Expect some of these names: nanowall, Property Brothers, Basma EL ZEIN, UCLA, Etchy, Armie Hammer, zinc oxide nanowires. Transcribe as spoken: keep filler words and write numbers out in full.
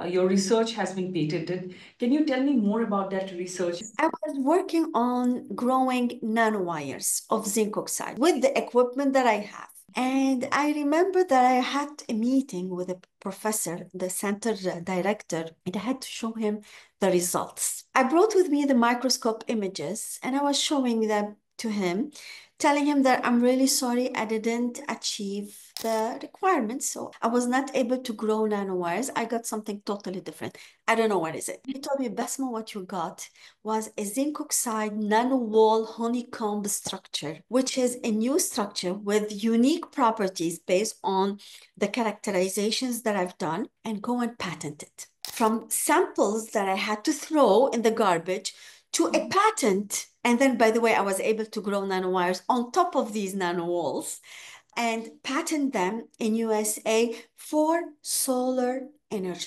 Uh, your research has been patented. Can you tell me more about that research? I was working on growing nanowires of zinc oxide with the equipment that I have. And I remember that I had a meeting with a professor, the center director, and I had to show him the results. I brought with me the microscope images, and I was showing them to him, telling him that I'm really sorry I didn't achieve the requirements. So I was not able to grow nanowires. I got something totally different. I don't know what is it. He told me, Basma, what you got was a zinc oxide nanowall honeycomb structure, which is a new structure with unique properties based on the characterizations that I've done, and go and patent it. From samples that I had to throw in the garbage to a patent. And then, by the way, I was able to grow nanowires on top of these nanowalls and patent them in U S A for solar energy.